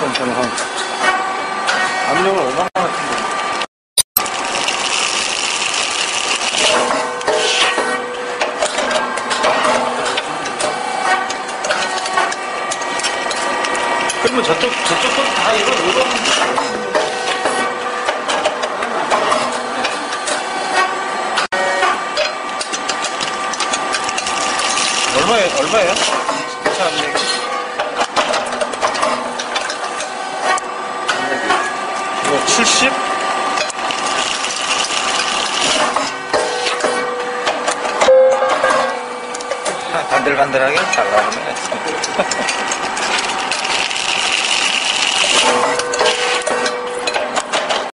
그럼 저는 한 압력을 얼마나 같은데. 그러면 저쪽 것도 다 이거 이거. 얼마예요? 이거 70? 반들반들하게 잘 나오네.